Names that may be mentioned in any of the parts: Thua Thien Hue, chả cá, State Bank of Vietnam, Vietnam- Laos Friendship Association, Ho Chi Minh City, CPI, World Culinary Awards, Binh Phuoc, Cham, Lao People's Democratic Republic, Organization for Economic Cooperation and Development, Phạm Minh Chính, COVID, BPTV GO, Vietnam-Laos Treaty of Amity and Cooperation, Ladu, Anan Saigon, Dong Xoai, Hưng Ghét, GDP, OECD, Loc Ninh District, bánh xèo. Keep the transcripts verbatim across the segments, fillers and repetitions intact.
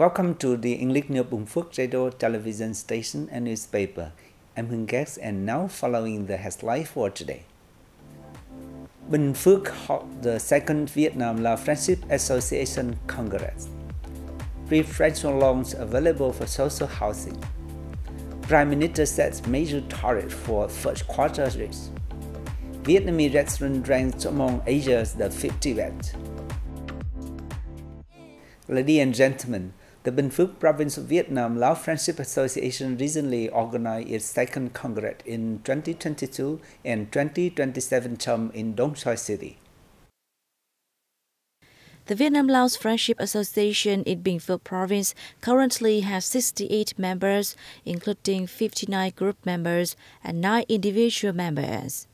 Welcome to the English New Binh Phuoc radio, television station and newspaper. I'm Hưng Ghét, and now following the headline for today. Binh Phuoc held the second Vietnam-Laos Friendship Association Congress. Preferential loans available for social housing. Prime Minister sets major target for first quarter rates. Vietnamese restaurant ranked among Asia's the fifty best. Ladies and gentlemen, the Binh Phuoc Province of Vietnam-Laos Friendship Association recently organized its second Congress in twenty twenty-two and twenty twenty-seven term in Dong Xoai City. The Vietnam-Laos Friendship Association in Binh Phuoc Province currently has sixty-eight members, including fifty-nine group members and nine individual members.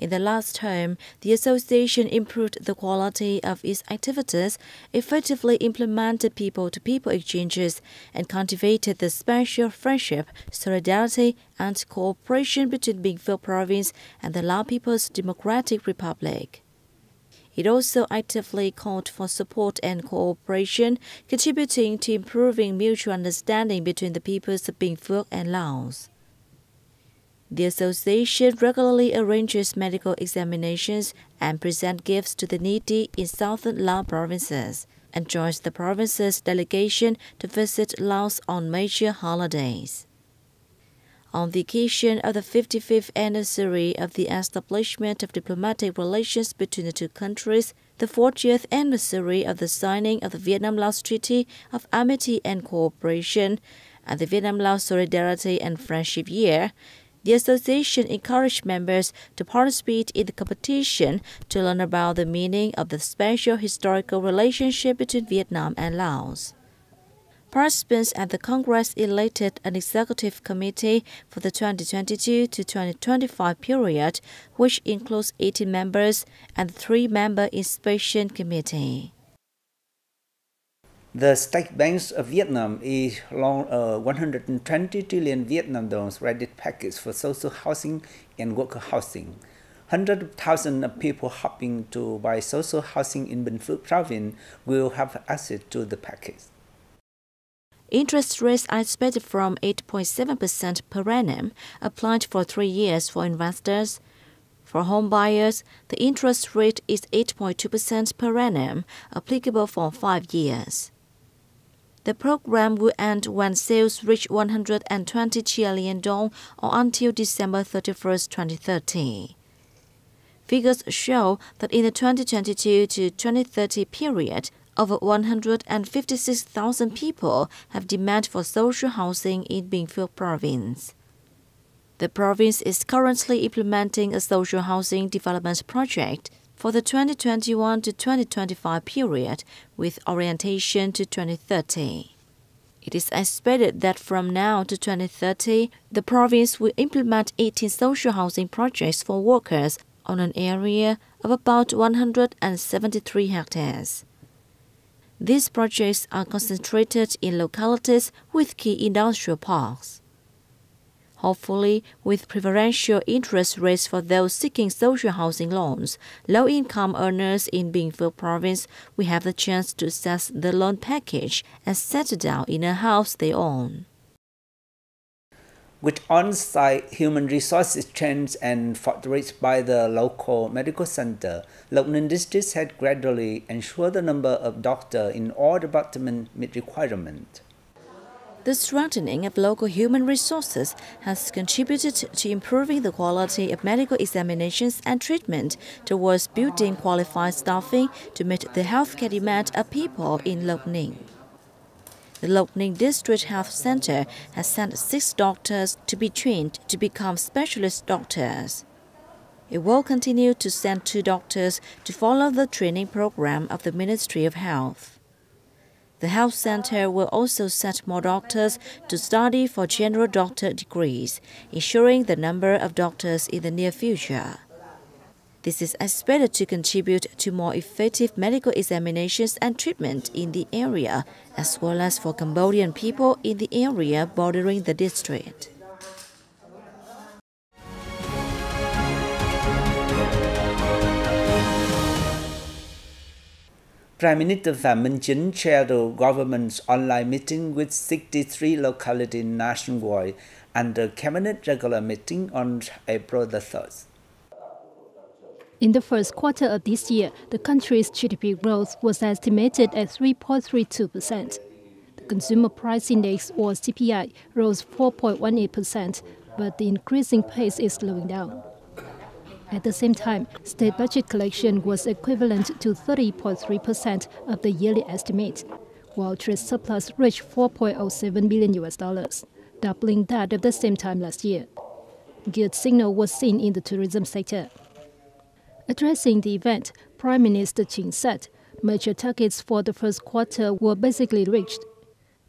In the last term, the association improved the quality of its activities, effectively implemented people-to-people exchanges, and cultivated the special friendship, solidarity, and cooperation between Binh Phuoc Province and the Lao People's Democratic Republic. It also actively called for support and cooperation, contributing to improving mutual understanding between the peoples of Binh Phuoc and Laos. The association regularly arranges medical examinations and presents gifts to the needy in southern Lao provinces, and joins the province's delegation to visit Laos on major holidays. On the occasion of the fifty-fifth anniversary of the establishment of diplomatic relations between the two countries, the fortieth anniversary of the signing of the Vietnam-Laos Treaty of Amity and Cooperation, and the Vietnam-Laos Solidarity and Friendship Year, the association encouraged members to participate in the competition to learn about the meaning of the special historical relationship between Vietnam and Laos. Participants at the Congress elected an executive committee for the twenty twenty-two to twenty twenty-five period, which includes eighteen members and a three-member inspection committee. The State Bank of Vietnam is launched a one hundred twenty trillion Vietnam dollars credit package for social housing and worker housing. Hundreds of thousands of people hoping to buy social housing in Binh Phuoc Province will have access to the package. Interest rates are expected from eight point seven percent per annum, applied for three years for investors. For home buyers, the interest rate is eight point two percent per annum, applicable for five years. The program will end when sales reach one hundred twenty trillion dong or until December thirty-first, twenty thirty. Figures show that in the twenty twenty-two to twenty thirty period, over one hundred fifty-six thousand people have demand for social housing in Binh Phuoc Province. The province is currently implementing a social housing development project for the twenty twenty-one to twenty twenty-five period with orientation to twenty thirty. It is expected that from now to twenty thirty, the province will implement eighteen social housing projects for workers on an area of about one hundred seventy-three hectares. These projects are concentrated in localities with key industrial parks. Hopefully, with preferential interest rates for those seeking social housing loans, low-income earners in Binh Phuoc Province will have the chance to access the loan package and settle down in a house they own. With on-site human resources trained and fortified by the local medical center, Loc Ninh District had gradually ensured the number of doctors in all departments meet requirements. The strengthening of local human resources has contributed to improving the quality of medical examinations and treatment towards building qualified staffing to meet the healthcare demand of people in Loc Ninh. The Loc Ninh District Health Center has sent six doctors to be trained to become specialist doctors. It will continue to send two doctors to follow the training program of the Ministry of Health. The health center will also send more doctors to study for general doctor degrees, ensuring the number of doctors in the near future. This is expected to contribute to more effective medical examinations and treatment in the area, as well as for Cambodian people in the area bordering the district. Prime Minister Phạm Minh Chính chaired the government's online meeting with sixty-three localities nationwide and the cabinet regular meeting on April the third. In the first quarter of this year, the country's G D P growth was estimated at three point three two percent. The Consumer Price Index, or C P I, rose four point one eight percent, but the increasing pace is slowing down. At the same time, state budget collection was equivalent to thirty point three percent of the yearly estimate, while trade surplus reached four point zero seven billion U S dollars, doubling that of the same time last year. Good signal was seen in the tourism sector. Addressing the event, Prime Minister Chính said major targets for the first quarter were basically reached: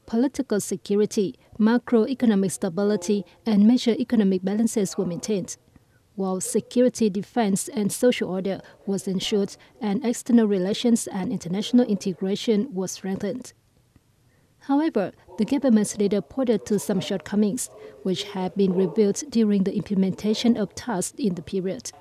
political security, macroeconomic stability, and major economic balances were maintained, while security, defense, and social order was ensured, and external relations and international integration was strengthened. However, the government's leader pointed to some shortcomings, which have been revealed during the implementation of tasks in the period.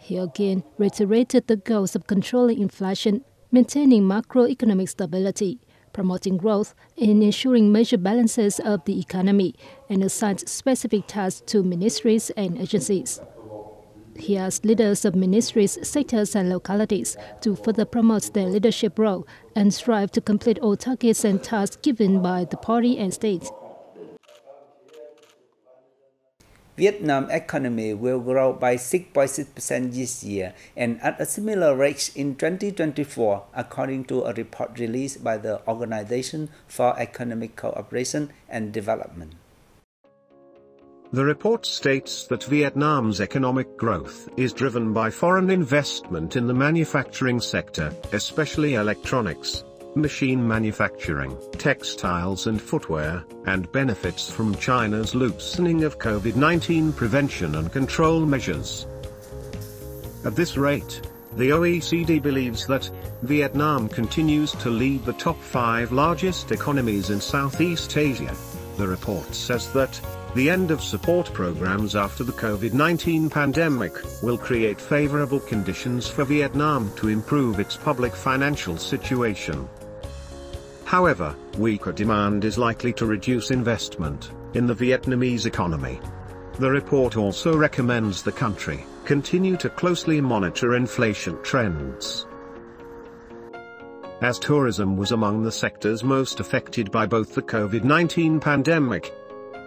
He again reiterated the goals of controlling inflation, maintaining macroeconomic stability, promoting growth, and ensuring major balances of the economy, and assigned specific tasks to ministries and agencies. He asked leaders of ministries, sectors, and localities to further promote their leadership role and strive to complete all targets and tasks given by the party and state. Vietnam's economy will grow by six point six percent this year and at a similar rate in twenty twenty-four, according to a report released by the Organization for Economic Cooperation and Development. The report states that Vietnam's economic growth is driven by foreign investment in the manufacturing sector, especially electronics, machine manufacturing, textiles and footwear, and benefits from China's loosening of COVID nineteen prevention and control measures. At this rate, the O E C D believes that Vietnam continues to lead the top five largest economies in Southeast Asia. The report says that the end of support programs after the COVID nineteen pandemic will create favorable conditions for Vietnam to improve its public financial situation. However, weaker demand is likely to reduce investment in the Vietnamese economy. The report also recommends the country continue to closely monitor inflation trends, as tourism was among the sectors most affected by both the COVID nineteen pandemic.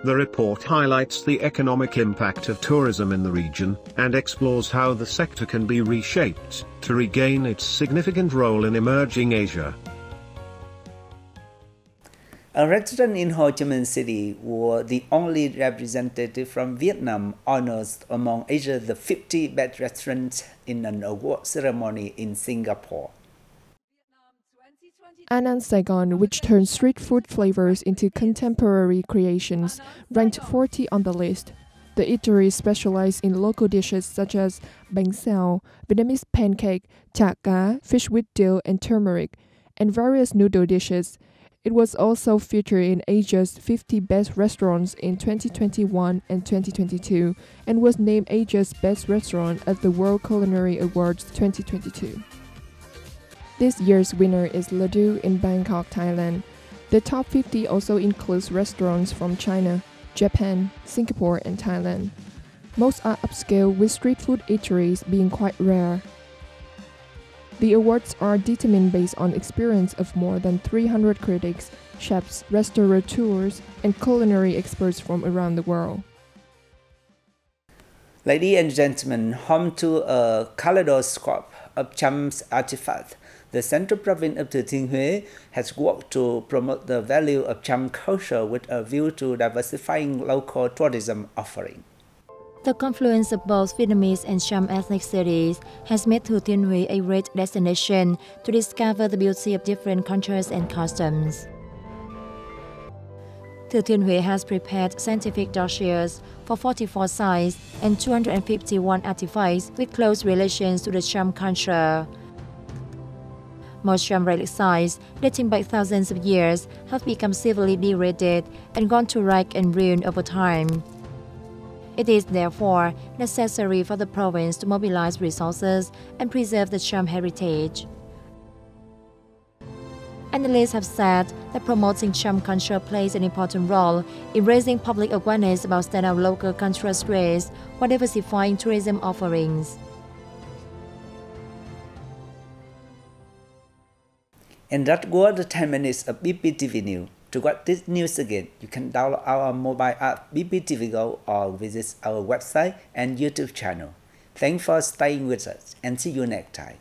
The report highlights the economic impact of tourism in the region and explores how the sector can be reshaped to regain its significant role in emerging Asia. A resident in Ho Chi Minh City was the only representative from Vietnam honored among Asia's fifty best restaurants in an award ceremony in Singapore. Anan Saigon, which turns street food flavors into contemporary creations, ranked forty on the list. The eateries specialize in local dishes such as bánh xèo, Vietnamese pancake, chả cá, fish with dill and turmeric, and various noodle dishes. It was also featured in Asia's fifty Best Restaurants in twenty twenty-one and twenty twenty-two, and was named Asia's Best Restaurant at the World Culinary Awards twenty twenty-two. This year's winner is Ladu in Bangkok, Thailand. The top fifty also includes restaurants from China, Japan, Singapore, and Thailand. Most are upscale, with street food eateries being quite rare. The awards are determined based on experience of more than three hundred critics, chefs, restaurateurs, and culinary experts from around the world. Ladies and gentlemen, home to a kaleidoscope of Cham's artifacts, the central province of Thua Thien Hue has worked to promote the value of Cham culture with a view to diversifying local tourism offering. The confluence of both Vietnamese and Cham ethnic cities has made Thua Thien Hue a great destination to discover the beauty of different cultures and customs. Thua Thien Hue has prepared scientific dossiers for forty-four sites and two hundred fifty-one artifacts with close relations to the Cham culture. Most Cham relic sites, dating back thousands of years, have become severely degraded and gone to wreck and ruin over time. It is therefore necessary for the province to mobilize resources and preserve the Cham heritage. Analysts have said that promoting Cham culture plays an important role in raising public awareness about standout local cultural strains while diversifying tourism offerings. And that was the ten minutes of B P T V News. To watch this news again, you can download our mobile app B P T V GO or visit our website and YouTube channel. Thanks for staying with us and see you next time.